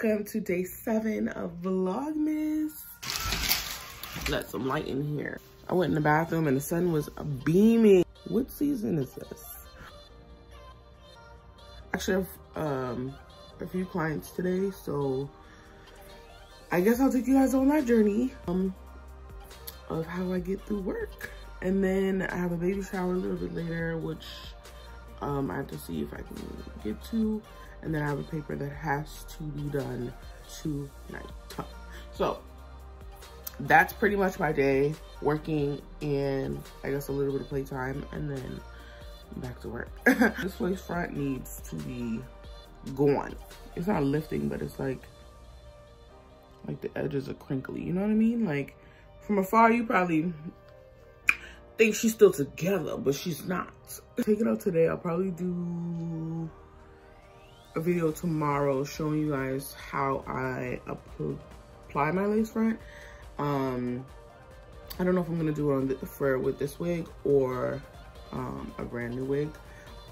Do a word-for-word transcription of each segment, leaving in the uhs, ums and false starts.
Welcome to day seven of Vlogmas. Let some light in here. I went in the bathroom and the sun was beaming. What season is this? Actually, I have um, a few clients today, so I guess I'll take you guys on that journey um, of how I get through work. And then I have a baby shower a little bit later, which um, I have to see if I can get to. And then I have a paper that has to be done tonight. So that's pretty much my day, working and I guess a little bit of playtime and then back to work. This place front needs to be gone. It's not lifting, but it's like, like the edges are crinkly, you know what I mean? Like from afar, you probably think she's still together, but she's not. Take it out today, I'll probably do a video tomorrow showing you guys how I apply my lace front. Um, I don't know if I'm gonna do it on the, for with this wig or um, a brand new wig,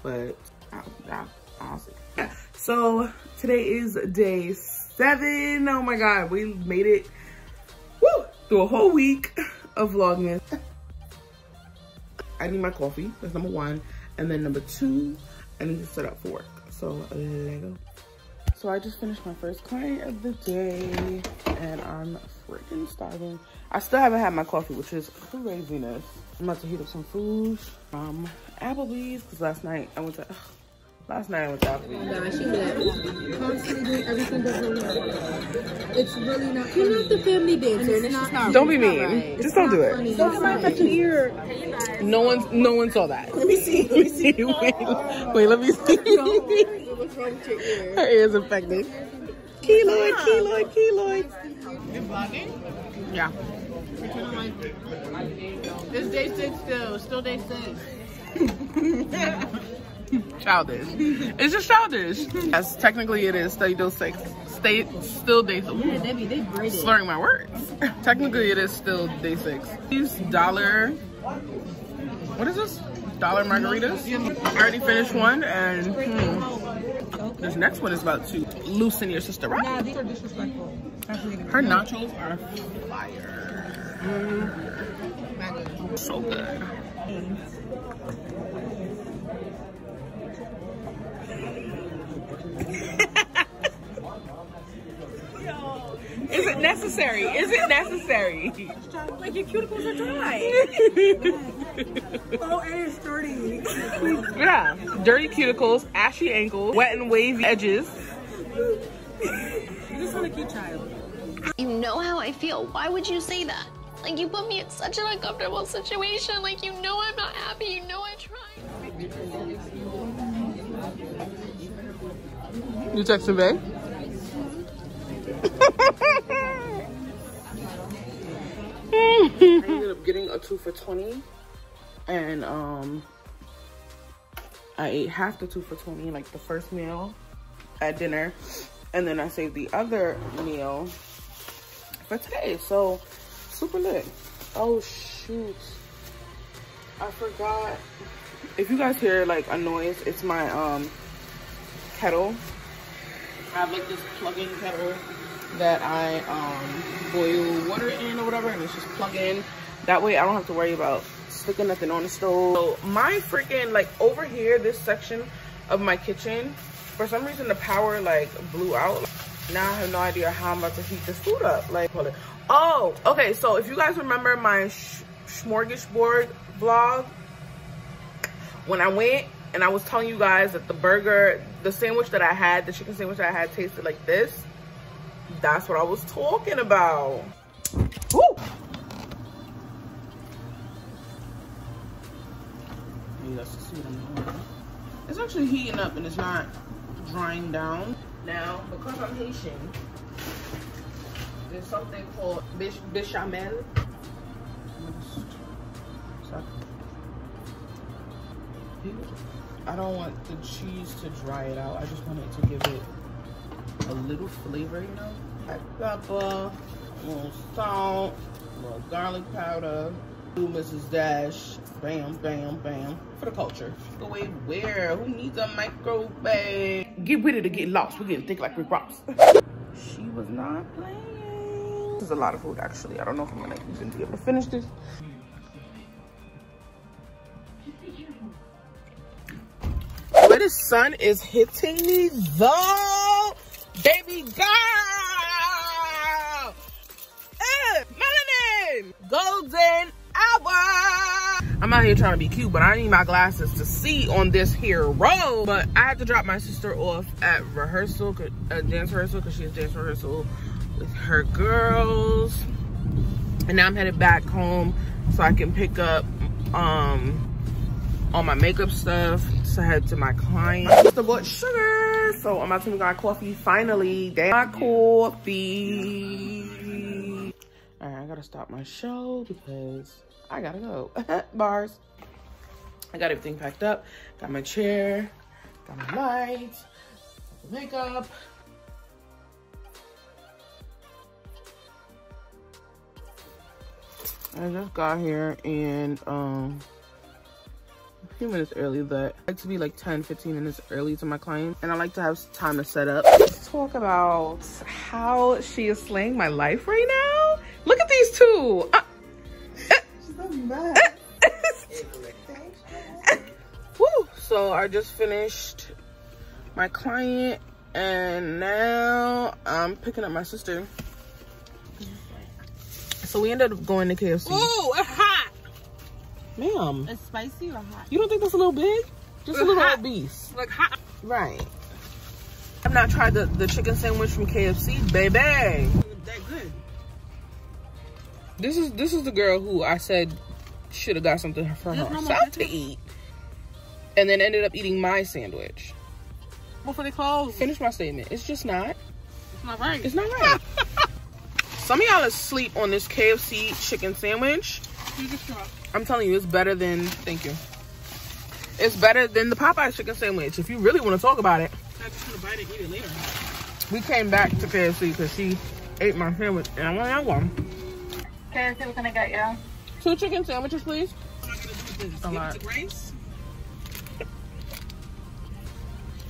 but I, I, I'll see. Yeah. So today is day seven. Oh my God, we made it woo, through a whole week of Vlogmas. I need my coffee, that's number one. And then number two, I need to set up for work. So, let go. So I just finished my first client of the day and I'm freaking starving. I still haven't had my coffee, which is craziness. I'm about to heat up some food from Applebee's because last night I went to, ugh, last night I went to Applebee's. Oh gosh, you left. Constantly doing everything but really. It's really not funny. You're not the family dancer and it's not funny. Don't be mean. Right. Just don't do funny. It. Don't mind touching your ear. No one's, no one saw that. Let me see, let me see, wait, wait, let me see. Her ear's infected. Keloid, keloid, keloid. You're vlogging? Yeah. You're kind of like, it's day six still, still day six. Childish. It's just childish. Yes, technically it is study dose six. Stay, still day six. Yeah, Debbie, they graded. Slurring my words. Technically it is still day six. These dollar, what is this? Dollar margaritas. I already finished one and hmm, this next one is about to loosen your sister up. Nah, these are disrespectful. Her nachos are fire. Mm. So good. Is it necessary? Is it necessary? Like your cuticles are dry. Oh, it is dirty. Yeah, dirty cuticles, ashy ankles, wet and wavy edges. You just want a cute child. You know how I feel. Why would you say that? Like, you put me in such an uncomfortable situation. Like, you know I'm not happy. You know I tried. You texting babe? I ended up getting a two for twenty. And um, I ate half the two for twenty, like the first meal at dinner. And then I saved the other meal for today. So, super lit. Oh, shoot. I forgot. If you guys hear like a noise, it's my um kettle. I have like this plug-in kettle that I um, boil water in or whatever. And it's just plug in. That way I don't have to worry about sticking nothing on the stove. So my freaking, like over here, this section of my kitchen, for some reason the power like blew out. Now I have no idea how I'm about to heat this food up. Like, hold it. Oh, okay. So if you guys remember my sh smorgasbord vlog, when I went and I was telling you guys that the burger, the sandwich that I had, the chicken sandwich that I had tasted like this, that's what I was talking about. Woo! It's actually heating up and it's not drying down. Now, because I'm Haitian, there's something called béchamel. I don't want the cheese to dry it out. I just want it to give it a little flavor, you know? Black pepper, a little salt, a little garlic powder. Missus Dash, bam, bam, bam, for the culture. Go away where? Who needs a microwave? Get with it or get lost. We're getting thick like we're props. She was not playing. This is a lot of food, actually. I don't know if I'm gonna even be able to finish this. Where the sun is hitting me though, baby girl. Eh, melanin, golden hour. I'm out here trying to be cute, but I need my glasses to see on this here road. But I have to drop my sister off at rehearsal, at dance rehearsal, because she has dance rehearsal with her girls. And now I'm headed back home so I can pick up um, all my makeup stuff to head to my client. I just bought sugar, so I'm about to make my coffee finally. Damn, my coffee. All right, I gotta stop my show because I gotta go. Bars. I got everything packed up. Got my chair, got my lights, makeup. I just got here and um a few minutes early, but I like to be like ten, fifteen minutes early to my client, and I like to have time to set up. Let's talk about how she is slaying my life right now. Look at these two. Uh Woo. So I just finished my client and now I'm picking up my sister. So we ended up going to K F C. Ooh, it's hot. Ma'am. It's spicy or hot? You don't think that's a little big? Just it's a little hot. Obese. Like hot. Right. I've not tried the, the chicken sandwich from K F C, baby. It's that good. This is this is the girl who I said should have got something for herself to eat, and then ended up eating my sandwich. Before they close. Finish my statement. It's just not. It's not right. It's not right. Some of y'all asleep on this K F C chicken sandwich. You just try. I'm telling you, it's better than. Thank you. It's better than the Popeyes chicken sandwich. If you really want to talk about it. I just want to bite it and eat it later. We came back to K F C because she ate my sandwich, and I want that one. K F C, what can I get, yeah? Two chicken sandwiches, please. What am I going to do with this? A lot. Give it to Grace?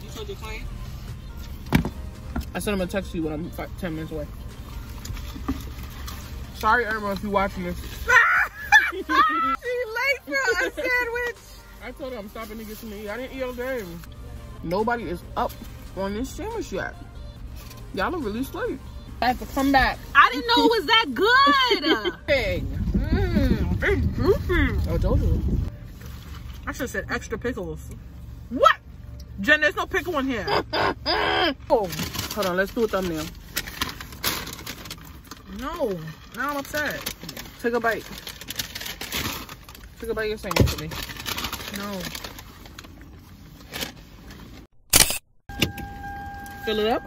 You told your client? I said I'm going to text you when I'm like ten minutes away. Sorry, Irma, if you're watching this. She late for a sandwich. I told her I'm stopping to get some to eat. I didn't eat all day. Nobody is up on this sandwich yet. Y'all are really sleep. I have to come back. I didn't know it was that good. Mmm, it's juicy. I told you. I should have said extra pickles. What? Jen, there's no pickle in here. Oh, hold on, let's do a thumbnail. No, now I'm upset. Take a bite. Take a bite of your sandwich for me. No. Fill it up.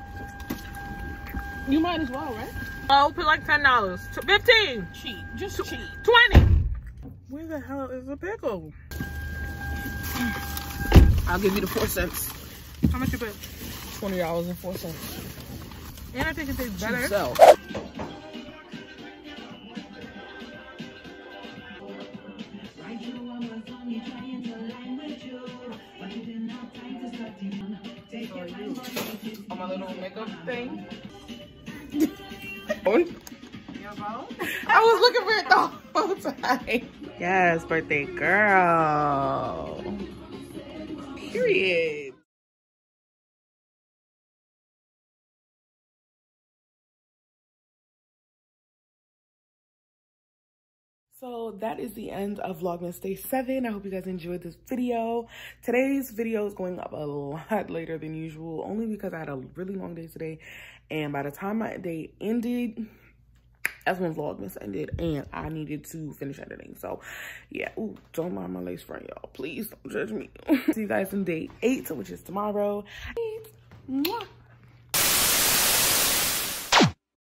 You might as well, right? Oh, put like ten dollars. fifteen. Cheap. Just cheap. twenty. Where the hell is the pickle? I'll give you the four cents. How much you put? twenty dollars and four cents. And I think it tastes better. So. On my little makeup thing. I was looking for it the whole time. Yes, birthday girl. Period. So that is the end of Vlogmas Day seven. I hope you guys enjoyed this video. Today's video is going up a lot later than usual, only because I had a really long day today. And by the time my day ended, that's when Vlogmas ended and I needed to finish editing. So yeah, ooh, don't mind my lace front, y'all. Please don't judge me. See you guys on day eight, which is tomorrow. Mwah.